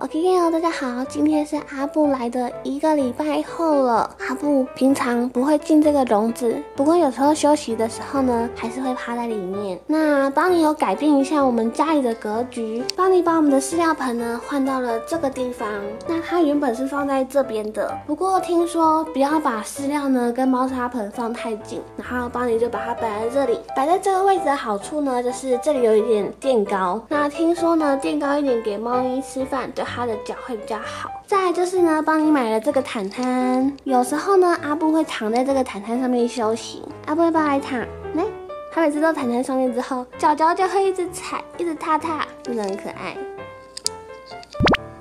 OK， 大家好，今天是阿布来的1个礼拜后了。阿布平常不会进这个笼子，不过有时候休息的时候呢，还是会趴在里面。那邦尼有改变一下我们家里的格局，邦尼把我们的饲料盆呢换到了这个地方。那它原本是放在这边的，不过听说不要把饲料呢跟猫砂盆放太近，然后邦尼就把它摆在这里。摆在这个位置的好处呢，就是这里有一点垫高。那听说呢，垫高一点给猫咪吃饭，对它的脚会比较好。再来就是呢，帮你买了这个毯毯。有时候呢，阿布会躺在这个毯毯上面休息。阿布要不要来躺？来，他每次到毯毯上面之后，脚脚就会一直踩，一直踏踏，真的很可爱，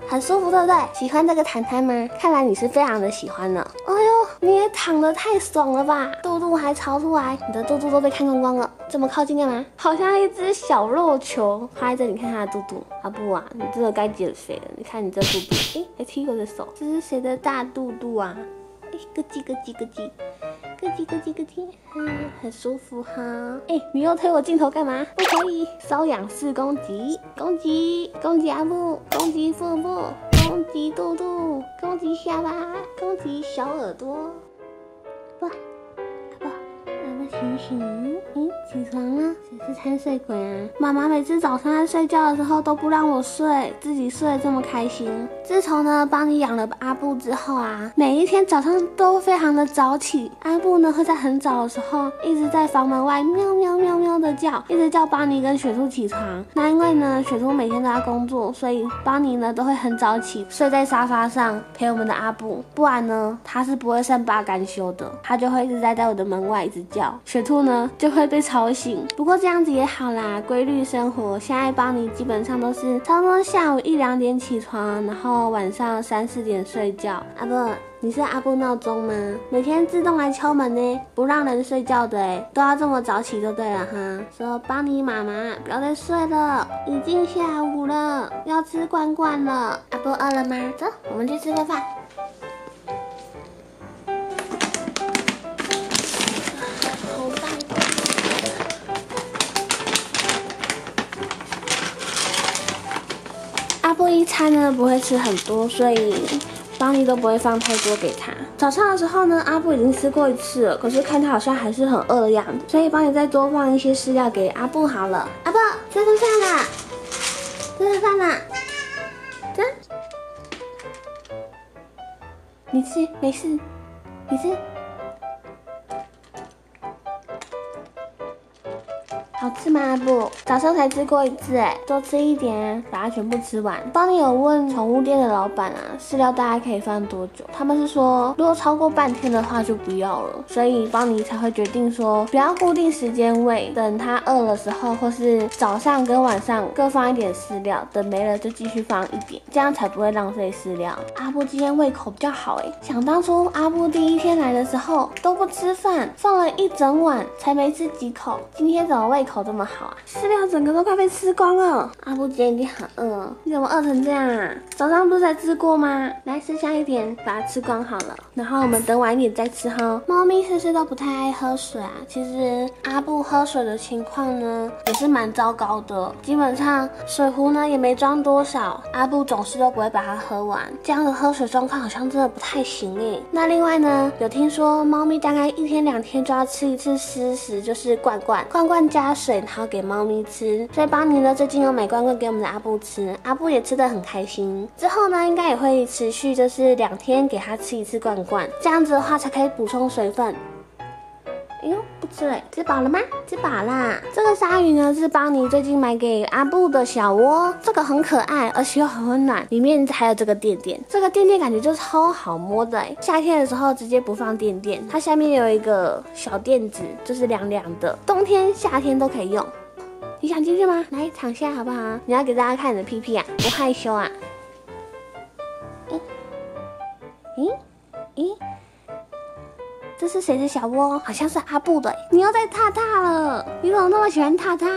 很舒服，对不对？喜欢这个毯毯吗？看来你是非常的喜欢呢。哎呦，你也躺得太爽了吧！肚肚还朝出来，你的肚肚都被看光光了。这么靠近干嘛？好像一只小肉球趴在这里，看它的肚肚。阿布啊，你真的该减肥了。你看你这肚肚，哎，还踢我的手，这是谁的大肚肚啊？哎，咯叽咯叽咯叽，咯叽咯叽咯叽，嗯，很舒服哈。哎，你又推我镜头干嘛？不可以！搔痒式攻击，攻击，攻击阿布，攻击腹部，攻击肚肚，攻击下巴，攻击小耳朵。哇！醒醒，起床了！谁是贪睡鬼啊？妈妈每次早上在睡觉的时候都不让我睡，自己睡得这么开心。自从呢帮你养了阿布之后啊，每一天早上都非常的早起。阿布呢会在很早的时候一直在房门外喵喵喵喵的叫，一直叫邦尼跟雪兔起床。那因为呢雪兔每天都要工作，所以邦尼呢都会很早起，睡在沙发上陪我们的阿布。不然呢他是不会善罢甘休的，他就会一直待在我的门外一直叫。雪兔呢就会被吵醒，不过这样子也好啦，规律生活。现在邦尼基本上都是差不多下午1、2点起床，然后晚上3、4点睡觉。阿布，你是阿布闹钟吗？每天自动来敲门呢，不让人睡觉的哎，都要这么早起就对了哈。说邦尼妈妈不要再睡了，已经下午了，要吃罐罐了。阿布饿了吗？走，我们去吃个饭。阿布一餐呢不会吃很多，所以邦尼都不会放太多给他。早上的时候呢，阿布已经吃过一次了，可是看他好像还是很饿的样子，所以邦尼再多放一些饲料给阿布好了。阿布，吃顿饭啦！吃顿饭啦！走，你吃，没事，你吃，好吃吗？阿布早上才吃过一次，哎，多吃一点啊，把它全部吃完。邦尼有问宠物店的老板啊，饲料大概可以放多久？他们是说，如果超过半天的话就不要了，所以邦尼才会决定说，不要固定时间喂，等它饿的时候，或是早上跟晚上各放一点饲料，等没了就继续放一点，这样才不会浪费饲料。阿布今天胃口比较好，哎，想当初阿布第一天来的时候都不吃饭，放了一整晚才没吃几口，今天怎么胃口这么好啊！饲料整个都快被吃光了。阿布今天一定很饿哦，你怎么饿成这样啊？早上不是才吃过吗？来，吃下一点，把它吃光好了。然后我们等晚一点再吃哈。猫咪是不是都不太爱喝水啊？其实阿布喝水的情况呢也是蛮糟糕的，基本上水壶呢也没装多少，阿布总是都不会把它喝完。这样的喝水状况好像真的不太行哎。那另外呢，有听说猫咪大概1天2天就要吃一次湿食，就是罐罐，罐罐加水，然后给猫咪吃，所以邦尼呢最近有买罐罐给我们的阿布吃，阿布也吃得很开心。之后呢，应该也会持续就是2天给他吃一次罐罐，这样子的话才可以补充水分。哎呦，不吃了，吃饱了吗？吃饱啦。这个鲨鱼呢是邦尼最近买给阿布的小窝，这个很可爱，而且又很温暖，里面还有这个垫垫，这个垫垫感觉就超好摸的哎。夏天的时候直接不放垫垫，它下面有一个小垫子，就是凉凉的，冬天、夏天都可以用。你想进去吗？来，躺下好不好？你要给大家看你的屁屁啊，不害羞啊？这是谁的小窝？好像是阿布的。你又在踏踏了，你怎么那么喜欢踏踏？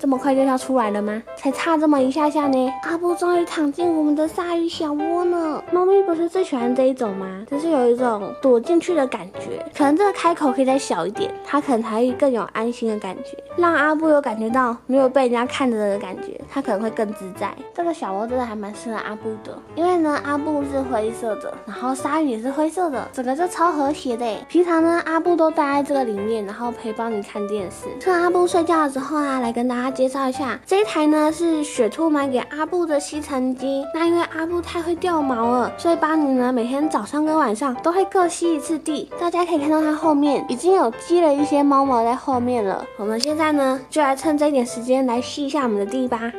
这么快就要出来了吗？才差这么一下下呢！阿布终于躺进我们的鲨鱼小窝呢。猫咪不是最喜欢这一种吗？就是有一种躲进去的感觉。可能这个开口可以再小一点，它可能才会更有安心的感觉，让阿布有感觉到没有被人家看着的感觉，它可能会更自在。这个小窝真的还蛮适合阿布的，因为呢，阿布是灰色的，然后鲨鱼也是灰色的，整个就超和谐的。平常呢，阿布都待在这个里面，然后陪帮你看电视。趁阿布睡觉的时候啊，来跟大家介绍一下，这一台呢是雪兔买给阿布的吸尘机。那因为阿布太会掉毛了，所以邦尼呢每天早上跟晚上都会各吸一次地。大家可以看到它后面已经有积了一些猫毛在后面了。我们现在呢就来趁这一点时间来吸一下我们的地吧。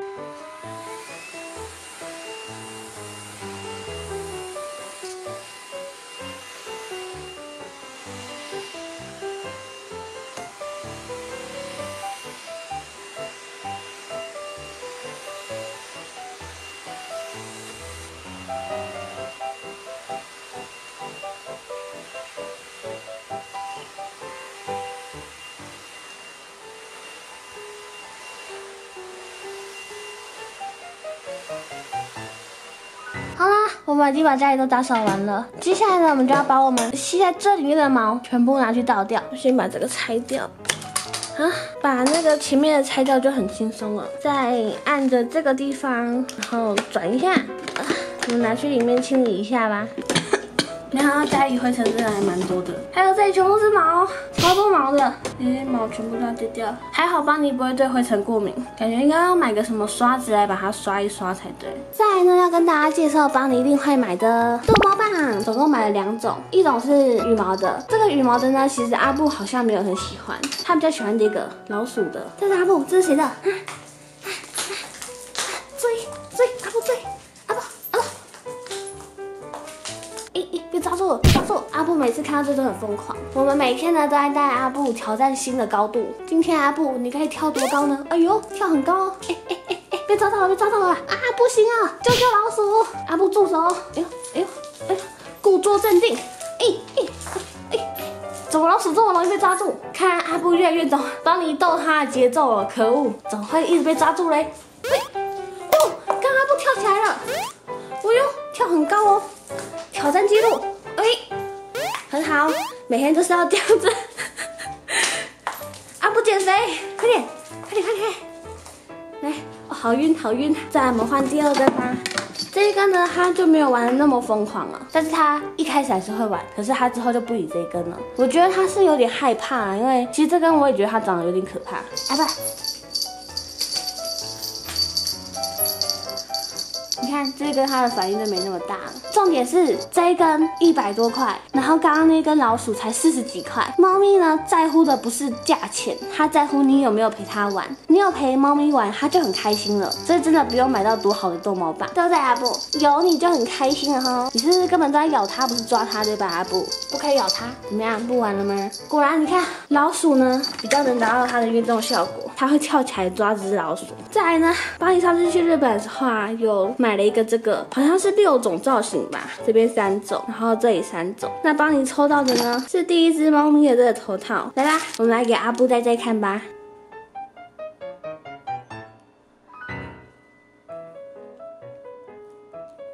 好啦，我们已经把家里都打扫完了。接下来呢，我们就要把我们吸在这里面的毛全部拿去倒掉。先把这个拆掉，把那个前面的拆掉就很轻松了。再按着这个地方，然后转一下，我们拿去里面清理一下吧。然后家里灰尘真的还蛮多的，还有这里全部是毛，超多毛的，这些毛全部都要丢掉。还好邦尼不会对灰尘过敏，感觉应该要买个什么刷子来把它刷一刷才对。再来呢，要跟大家介绍邦尼一定会买的逗猫棒，总共买了2种，一种是羽毛的，这个羽毛的呢，其实阿布好像没有很喜欢，他比较喜欢这个老鼠的。这是阿布，这是谁的？追阿布追！抓住！阿布每次看到这都很疯狂。我们每天呢都在带阿布挑战新的高度。今天阿布，你可以跳多高呢？哎呦，跳很高哦！哎，被抓到了，啊！不行啊！救救老鼠！阿布住手！哎呦，故作镇定！怎么老鼠这么容易被抓住？看阿布越来越懂帮你逗他的节奏了。可恶，怎么会一直被抓住嘞？哦，刚阿布跳起来了！哎呦，跳很高哦！挑战记录，很好，每天都是要这样子。阿布减肥，快点！来，好晕。再来，我们换第2根吧。这一根呢，他就没有玩的那么疯狂了，但是他一开始还是会玩，可是他之后就不理这一根了。我觉得他是有点害怕啊，因为其实这根我也觉得他长得有点可怕。阿爸，你看这根它的反应就没那么大了。重点是这一根100多块，然后刚刚那根老鼠才40几块。猫咪呢在乎的不是价钱，它在乎你有没有陪它玩。你有陪猫咪玩，它就很开心了。所以真的不用买到多好的逗猫棒，对不对阿布？有你就很开心了哈。你是不是根本都在咬它，不是抓它对吧阿布？不可以咬它，怎么样？不玩了吗？果然你看老鼠呢比较能达到它的运动效果，它会跳起来抓只老鼠。再来呢，邦尼上次去日本的时候啊，有买了一个这个好像是6种造型吧，这边3种，然后这里3种。那帮你抽到的呢是第一只猫咪的这个头套，来吧，我们来给阿布戴戴看吧。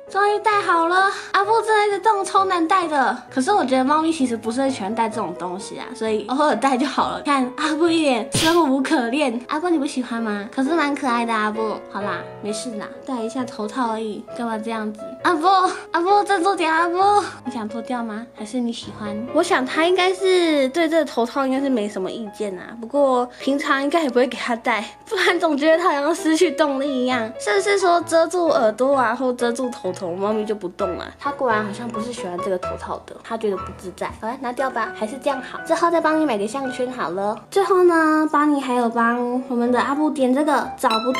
终于戴好了，阿布真的是这种超难戴的。可是我觉得猫咪其实不是很喜欢戴这种东西啊，所以偶尔戴就好了。看阿布一脸生无可恋，阿布你不喜欢吗？可是蛮可爱的阿布。好啦，没事啦，戴一下头套而已，干嘛这样子？阿布，振作点阿布！你想脱掉吗？还是你喜欢？我想他应该是对这个头套应该是没什么意见啊，不过平常应该也不会给他戴，不然总觉得他好像失去动力一样。甚至是说遮住耳朵啊，或遮住头。猫咪就不动了，它果然好像不是喜欢这个头套的，它觉得不自在。好了，拿掉吧，还是这样好。之后再帮你买个项圈好了。最后呢，邦尼还有帮我们的阿布点这个找不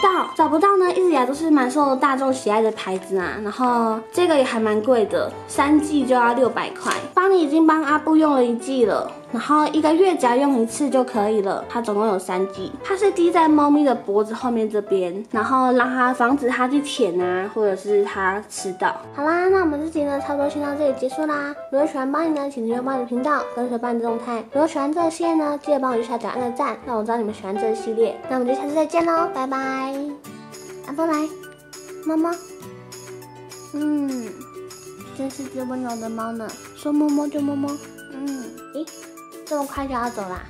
到呢，一直以来都是蛮受大众喜爱的牌子啊。然后呢，这个也还蛮贵的，3G就要600块。邦尼已经帮阿布用了1G了，然后1个月只要用1次就可以了。它总共有3G， 它是滴在猫咪的脖子后面这边，然后让它防止它去舔啊，或者是它吃到。好啦，那我们这集呢，差不多先到这里结束啦。如果喜欢邦尼呢，请订阅邦尼的频道，跟随邦尼的动态。如果喜欢这个系列呢，记得帮我去下角按个赞，让我知道你们喜欢这个系列。那我们就下次再见喽，拜拜，拜拜，么么。 真是只温柔的猫呢，说摸摸就摸摸。咦，这么快就要走啦？